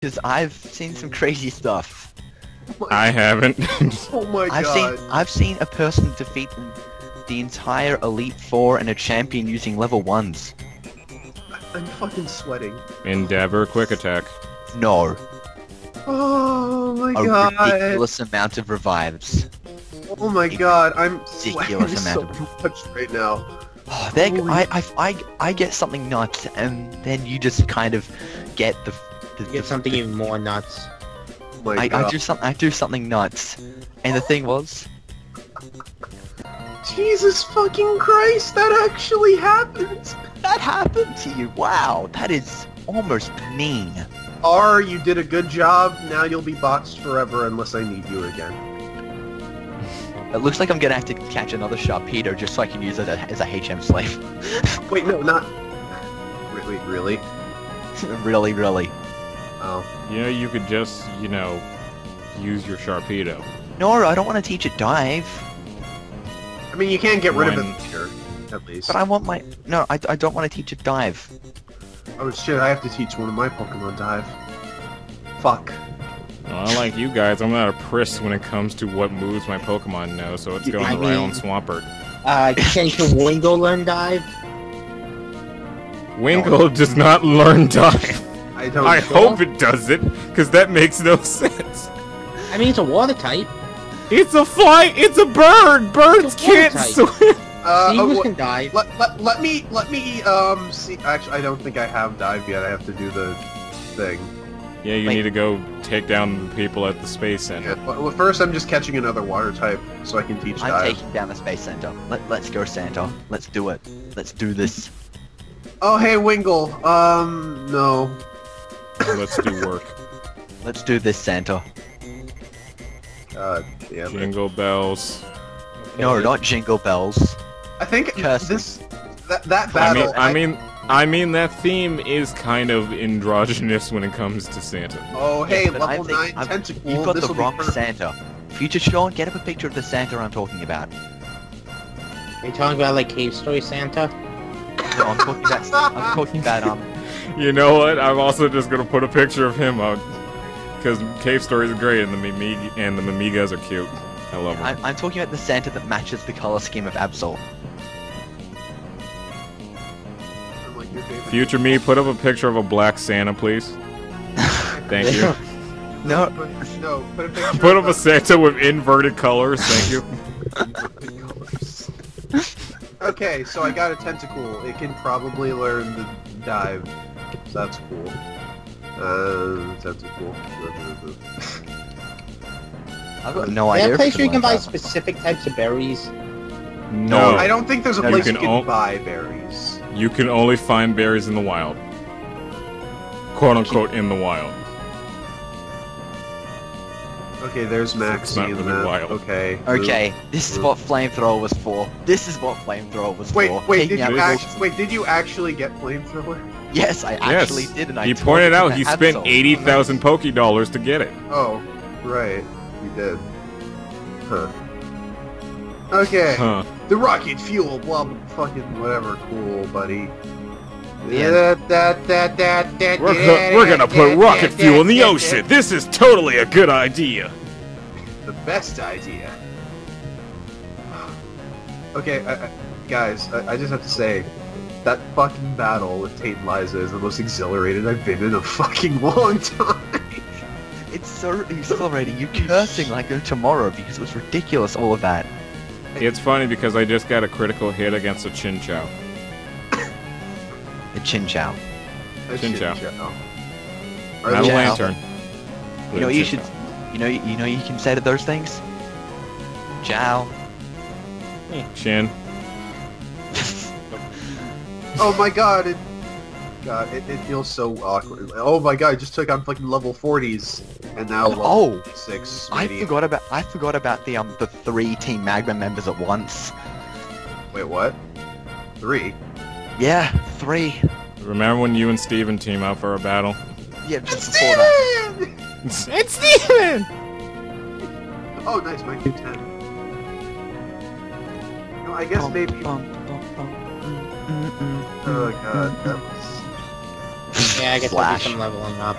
Because I've seen some crazy stuff. I haven't. Oh my god. I've seen a person defeat the entire Elite Four and a champion using level 1s. I'm fucking sweating. Endeavor Quick Attack. No. Oh my god. A ridiculous amount of revives. Oh my god, I'm ridiculous sweating amount so much right now. Oh, I get something nuts, and then you just kind of get the... You get something even more nuts. I do something nuts, and the thing was, Jesus fucking Christ, that actually happened. That happened to you. Wow, that is almost mean. R, you did a good job. Now you'll be boxed forever unless I need you again. It looks like I'm gonna have to catch another Sharpedo just so I can use it as a HM slave. Wait, no, not really, really. Really, really. Oh. Yeah, you could just, you know, use your Sharpedo. No, I don't want to teach it dive. I mean, you can get rid of it later, at least. But I want my... No, I don't want to teach it dive. Oh shit, I have to teach one of my Pokemon dive. Fuck. Well, unlike you guys, I'm not a priss when it comes to what moves my Pokemon know, so it's going to Rhyhorn Swampert. Can Wingull learn dive? Wingull does not learn dive. I hope it does it, because that makes no sense. I mean, it's a water type. It's a fly. It's a bird. Birds can't swim. Seagulls can dive. Let me see. Actually, I don't think I have dive yet. I have to do the thing. Yeah, you need to go take down the people at the space center. Yeah, well, first I'm just catching another water type so I can teach dive. I'm taking down the space center. Let's go, Santa. Let's do it. Let's do this. Oh, hey, Wingull. No. Let's do work. Let's do this, Santa. Yeah. Jingle bells. No, not jingle bells. I think that battle. I mean, that theme is kind of androgynous when it comes to Santa. Oh, hey, yeah, level 9 Tentacool. You got the wrong Santa. Future Sean, get up a picture of the Santa I'm talking about. Are you talking about like Cave Story Santa? No, I'm talking about. You know what? I'm also just gonna put a picture of him out because Cave Story is great, and the Mimigas are cute. I love them. I'm talking about the Santa that matches the color scheme of Absol. Future me, put up a picture of a black Santa, please. Thank you. No, put a picture. Put up a Santa with inverted colors. Thank you. Okay, so I got a Tentacool. It can probably learn the dive. So that's cool. Tentacool. I've got no idea. Is there a place where you can buy specific types of berries? No. I don't think there's a place you can buy berries. You can only find berries in the wild. Quote unquote, in the wild. Okay, there's Maxie in the wild. Okay. This is what Flamethrower was for. Wait, did you actually get Flamethrower? Yes, I actually did, and he pointed out he spent 80,000 Pokédollars to get it. Oh, right. He did. Huh. Okay. Huh. The rocket fuel, blah, blah, fucking whatever. Cool, buddy. We're gonna put rocket fuel in the ocean. This is totally a good idea. The best idea. Okay, guys, I just have to say, that fucking battle with Tate and Liza is the most exhilarated I've been in a fucking long time. It's so exhilarating. You're cursing like no tomorrow because it was ridiculous, all of that. It's funny because I just got a critical hit against a Chinchou. A Chinchou. Not a lantern. You know you should. You know you can say to those things. Chow. Chin. Oh my god! It feels so awkward. Oh my god! I just took on fucking level 40s, and now level 6. I forgot about the 3 Team Magma members at once. Wait, what? 3. Yeah, 3. Remember when you and Steven team up for a battle? Yeah, just it's before Steven! That. It's Steven! Oh, nice, my Q10. No, I guess maybe... Oh god, that was... Yeah, I guess I'll do some leveling up.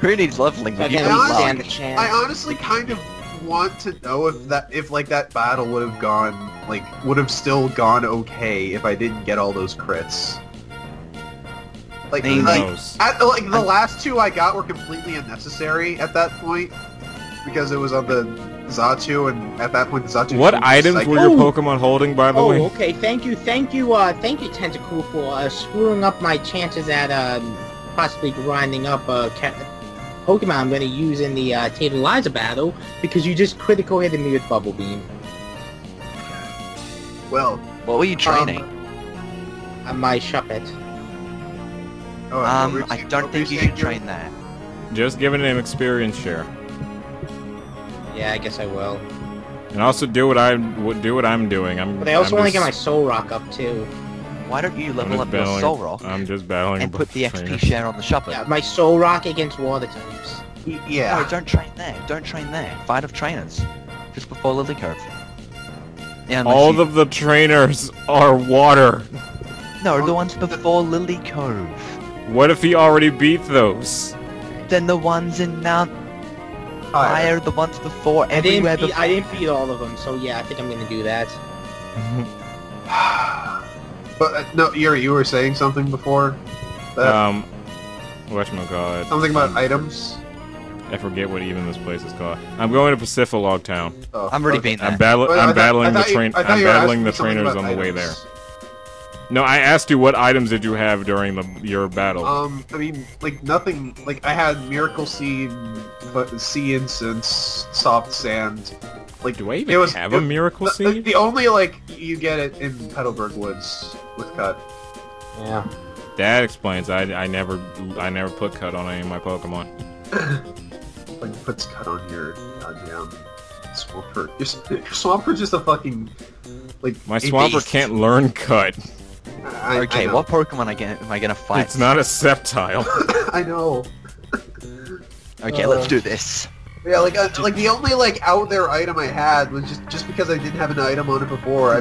Who needs leveling up? I honestly kind of want to know if that, that battle would have gone, still gone okay if I didn't get all those crits. Like the last two I got were completely unnecessary at that point, because it was on the Zatu, and at that point the Zatu... What items were your Pokemon holding, by the way? Oh, okay, thank you, Tentacool, for screwing up my chances at possibly grinding up a Pokemon I'm going to use in the Tate and Liza battle, because you just critical hit me with Bubble Beam. Well... What were you training? My Shuppet. Oh, I don't think you should train that. Just give it an experience share. Yeah, I guess I will. And also do what I'm doing. But I also want to get my Solrock up too. Why don't you level up your Solrock? I'm just battling. And put the XP share on the Shuppet. Yeah, my Solrock against water types. Yeah. No, don't train there. Don't train there. Fight of trainers. Just before Lilycove. Yeah. All of the trainers are water. No, the ones before Lilycove. What if he already beat those? Then the ones in Mount Fire, the ones before, everywhere before. I didn't beat all of them, so yeah, I think I'm gonna do that. But no, Yuri, you were saying something before. That, whatchamacallit? Something about items. I forget what even this place is called. I'm going to Pacifidlog Town. Oh, I'm already beating that. I'm battling the trainers on the way there. No, I asked you what items did you have during your battle. I mean, like, nothing. Like, I had Miracle Seed, Sea Incense, Soft Sand. Like, do I even have a Miracle Seed? The only, like, you get it in Petalburg Woods with Cut. Yeah. That explains. I never put Cut on any of my Pokemon. Like, puts Cut on your goddamn Swampert. Your Swampert's just a fucking, like, my Swampert can't learn Cut. Okay, what Pokemon am I gonna fight? It's not a Sceptile. I know. Okay, let's do this. Yeah, like the only out there item I had was just because I didn't have an item on it before. I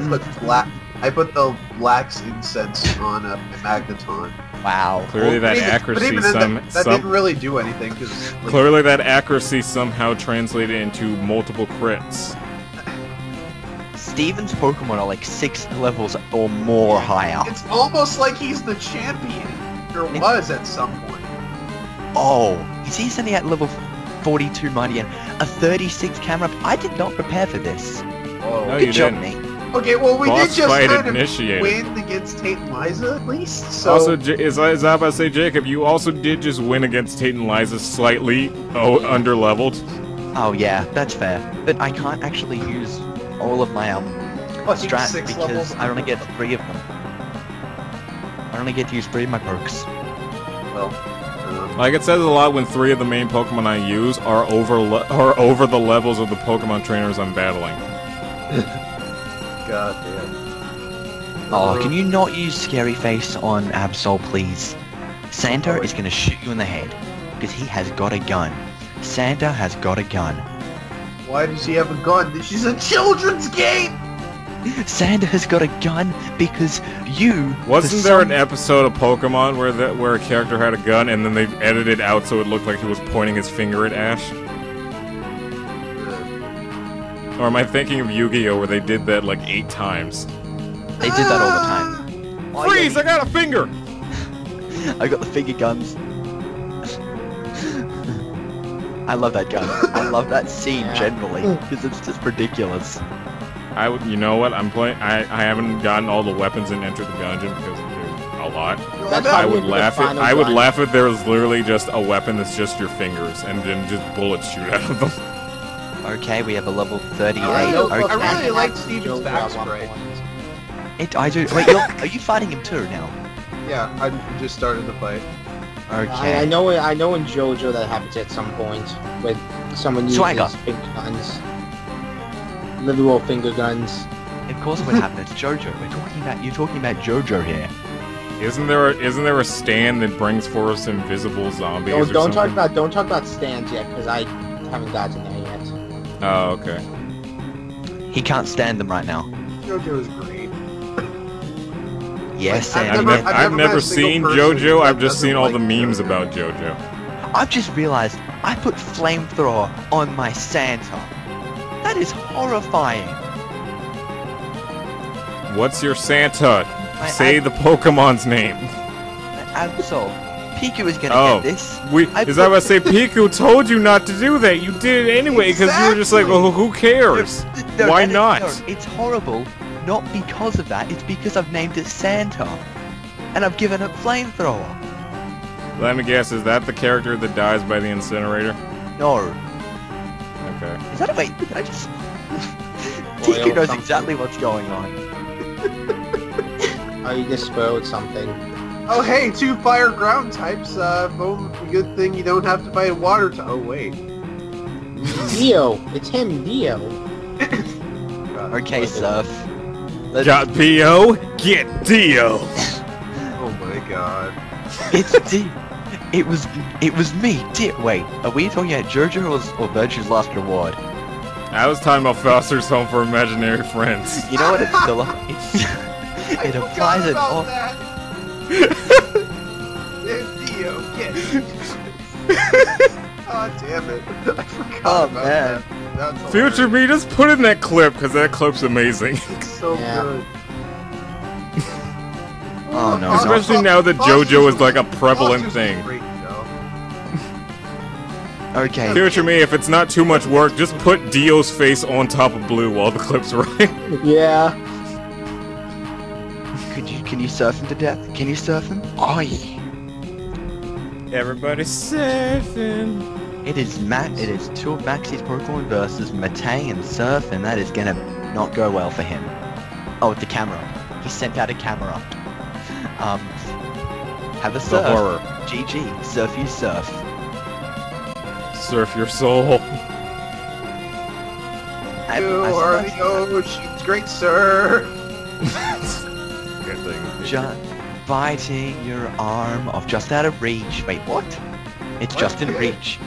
put the Black's Incense on a Magneton. Wow. Clearly that accuracy didn't really do anything. Cause, like, clearly that accuracy somehow translated into multiple crits. Steven's Pokemon are like 6 levels or more higher. It's almost like he's the champion. Or was at some point. Oh, he's sitting at level 42 mighty and a 36 camera. I did not prepare for this. Whoa. No, you didn't. Good job, me. Okay, well, we did just kind of win against Tate and Liza, at least, so... Also, as I was about to say, Jacob, you also did just win against Tate and Liza slightly under-leveled. Oh, yeah, that's fair. But I can't actually use all of my strats because I only get 3 of them. I only get to use 3 of my pokes. Well, like it says a lot when 3 of the main Pokemon I use are over the levels of the Pokemon trainers I'm battling. God damn. Oh, can you not use Scary Face on Absol, please? Santa is gonna shoot you in the head because he has got a gun. Santa has got a gun. Why does he have a gun? This is a children's game! Santa has got a gun because you... Wasn't there an episode of Pokemon where a character had a gun and then they edited out so it looked like he was pointing his finger at Ash? Or am I thinking of Yu-Gi-Oh! Where they did that like 8 times? They did that all the time. Freeze! I got a finger! I got the finger guns. I love that gun. I love that scene generally because it's just ridiculous. You know what? I'm playing. I haven't gotten all the weapons and entered the dungeon because there's a lot. I would laugh if there was literally just a weapon that's just your fingers and then just bullets shoot out of them. Okay, we have a level 38. I really like Steven's back spray. I do. Wait, are you fighting him too now? Yeah, I just started the fight. Okay. I know in JoJo that happens at some point with someone uses finger guns. Literal finger guns. Of course it would happen. It's JoJo. You're talking about JoJo here. Isn't there a stand that brings forth invisible zombies? Oh, don't talk about stands yet, because I haven't gotten there yet. Oh, okay. He can't stand them right now. JoJo is great. Yes, like, I've never seen JoJo. I've just seen all the memes about JoJo. I've just realized I put flamethrower on my Santa. That is horrifying. What's your Santa? Say the Pokemon's name. Absol. Pikachu is gonna get this. Is that what I say? Pikachu told you not to do that. You did it anyway because you were just like, well, who cares? No, why not? It's horrible. Not because of that. It's because I've named it Santa, and I've given it flamethrower. Let me guess. Is that the character that dies by the incinerator? No. Okay. Is that a wait? Did I just? Pikachu knows exactly what's going on. You just spelled something. Oh hey, 2 fire ground types. Good thing you don't have to fight a water type. Oh wait, Dio. It's him, Dio. Okay, Surf. Got Dio. Get Dio. Oh my God. It's Dio. It was me. Wait, are we talking about JoJo or Virtue's Last Reward? I was talking about Foster's Home for Imaginary Friends. You know what? It's still up. It applies it all. Dio, get it. Oh damn it! I forgot about that. Future me, just put in that clip because that clip's amazing. It's so good. Oh no! Especially now that JoJo is like a prevalent thing. Great, okay. Future me, if it's not too much work, just put Dio's face on top of Blue while the clip's running. Yeah. Can you surf him to death? Can you surf him? Oh yeah. Everybody's surfing. It is two of Maxie's Pokemon versus Metang and Surf, and that is gonna not go well for him. Oh, the camera. He sent out a camera. Have a surf. Horror. GG. Surf you surf. Surf your soul. You are the ocean's great surf. Just biting your arm off just out of reach. Wait, what? It's what? Just in reach.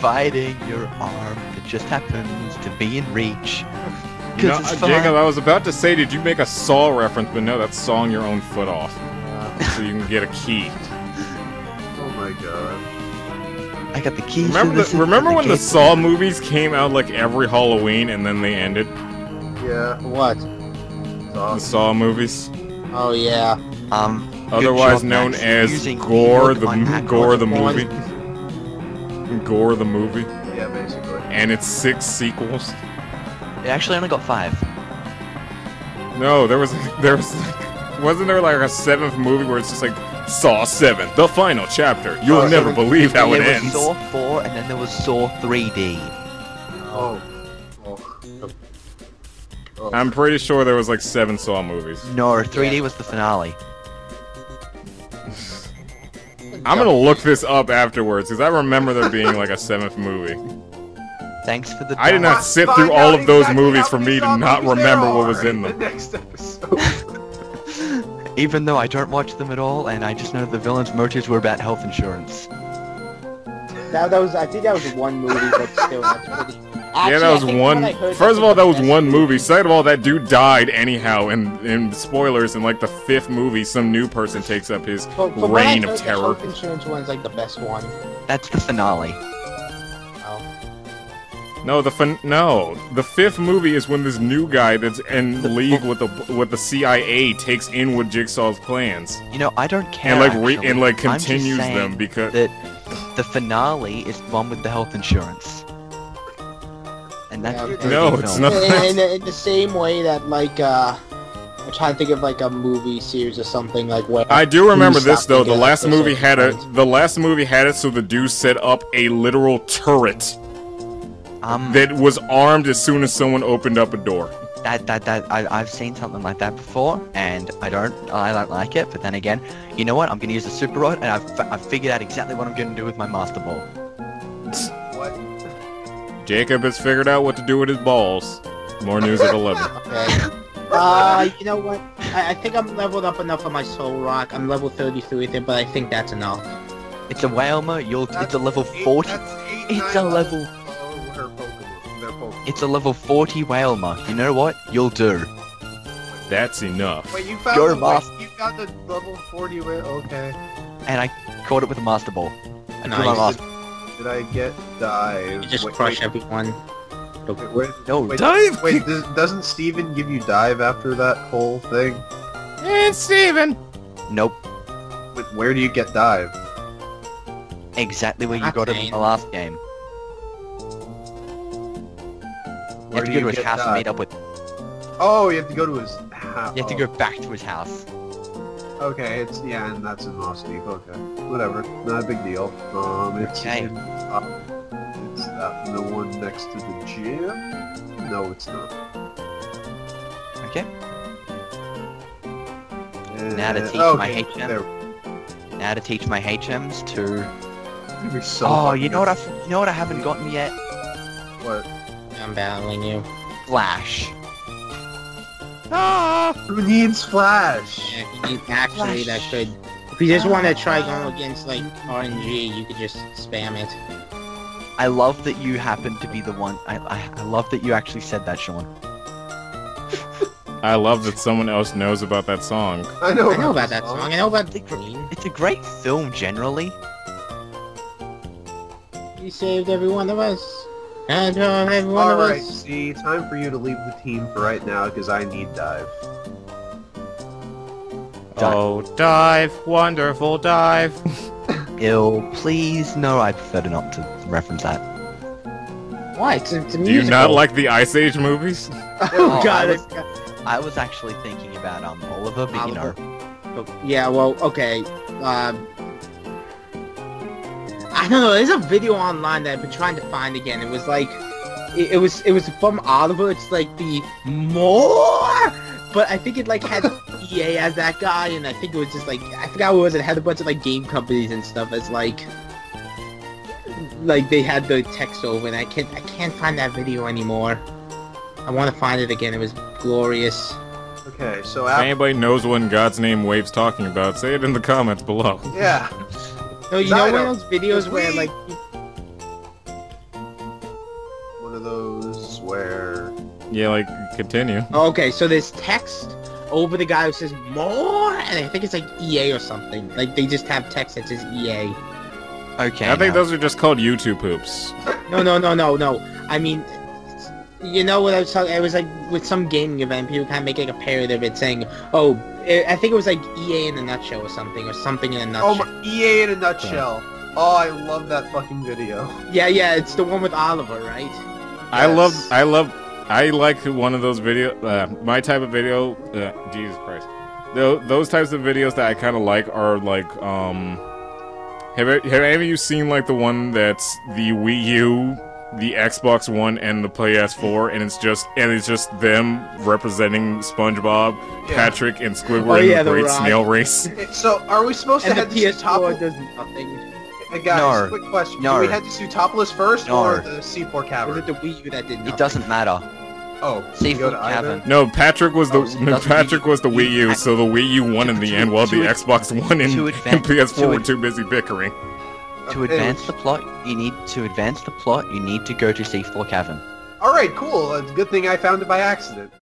Biting your arm that just happens to be in reach. You know, Jacob, I was about to say, did you make a Saw reference? But no, that's sawing your own foot off. Yeah. So you can get a key. Oh my God. I got the keys. Remember when the Saw movies came out like every Halloween and then they ended? Yeah. What? The Saw movies. Oh yeah. Otherwise known as Gore the movie. Gore the movie. Yeah, basically. And it's 6 sequels. It actually only got 5. No, there was like, wasn't there like a 7th movie where it's just like Saw 7, the final chapter. You'll never believe how it ends. There was Saw 4, and then there was Saw 3D. Oh. I'm pretty sure there was like 7 Saw movies. No, 3D was the finale. I'm gonna look this up afterwards because I remember there being like a 7th movie. Thanks for the. I did not sit through all of those movies for me to not remember what was in them. The next episode. Even though I don't watch them at all, and I just know the villains' motives were about health insurance. I think that was one movie, but still, that's pretty. Actually, yeah, that was one. First of all, that was one movie. Second of all, that dude died anyhow. And spoilers, in like the 5th movie, some new person takes up his reign of terror. The health insurance one's like the best one. That's the finale. Oh. No, the 5th movie is when this new guy that's in league with the CIA takes in with Jigsaw's plans. You know, I don't care. And like continues them because the finale is the one with the health insurance. No, it's not. In the same way that, like, I'm trying to think of like a movie series or something like. Where I do remember this though. The last movie had it. The last movie had it. So the dude set up a literal turret that was armed as soon as someone opened up a door. I've seen something like that before, and I don't like it. But then again, you know what? I'm gonna use a super rod, and I've figured out exactly what I'm gonna do with my master ball. What? Jacob has figured out what to do with his balls. More news at 11. Okay. You know what? I think I'm leveled up enough on my Solrock. I'm level 33 with it, but I think that's enough. It's a Wailmer. It's a level 40. It's a level. It's a level 40 Wailmer. You know what? You'll do. That's enough. Wait, you found you got the level 40 Wailmer. Okay. And I caught it with a Master Ball. Did I get dive? You just crush everyone. Dive! Wait, doesn't Steven give you dive after that whole thing? Hey, Steven! Nope. Wait, where do you get dive? Exactly where you got it in the last game. You have to go to his house and meet up with him. Oh, you have to go to his house. You have to go back to his house. Okay, it's, yeah, and that's in Mostique, okay. Whatever, not a big deal. It's the one next to the gym? No, it's not. Okay. Now to teach my HM. Now to teach my HMs to... you know what I haven't gotten yet? What? I'm battling you. Flash. Ah! Who needs Flash? Yeah, if you need actually that could... If you just want to try going against, like, RNG, you could just spam it. I love that you happen to be the one... I love that you actually said that, Sean. I love that someone else knows about that song. I know about that song. I know about The Queen. It's a great film, generally. You saved every one of us. Alright, see, time for you to leave the team for right now, because I need dive. Oh, dive! Wonderful dive! Ew, please, no, I prefer not to reference that. Why? It's a musical. Do you not like the Ice Age movies? Oh, God, I was actually thinking about Oliver, but you know... Yeah, well, okay, I don't know, there's a video online that I've been trying to find again. It was like, it was from Oliver, it's like the more, but I think it like had EA as that guy, and I think it was just like, I forgot what it was, it had a bunch of like game companies and stuff as like they had the text over, and I can't find that video anymore. I want to find it again, it was glorious. Okay, so if anybody knows what in God's name Wave's talking about, say it in the comments below. Yeah. No, you know one of those videos where, like... One of those where... Yeah, like, continue. Okay, so there's text over the guy who says, more, and I think it's, like, EA or something. Like, they just have text that says EA. Okay. I think those are just called YouTube poops. No. I mean, you know what I was talking... I was, like, with some gaming event, people kind of make, like, a parody of it saying, oh... I think it was like EA in a nutshell or something in a nutshell. Oh, EA in a nutshell. Yeah. Oh, I love that fucking video. Yeah, it's the one with Oliver, right? Yes. I like one of those video, my type of video, Jesus Christ. Those types of videos that I kind of like are like, have any of you seen like the one that's the Wii U, the Xbox One, and the PS4, and it's just them representing SpongeBob, Patrick, and Squidward in the Great Snail Race. So, are we supposed to head to Seafloor? Does nothing. Guys, quick question: do we head to Seatopolis first or the Seafloor Cavern? Is it the Wii U that did nothing? It doesn't matter. Oh, Seafloor Cavern. No, Patrick was the Wii U, so the Wii U won in the end, while the Xbox One and PS4 were too busy bickering. To advance the plot, you need to go to Seafloor Cavern. Alright, cool. It's a good thing I found it by accident.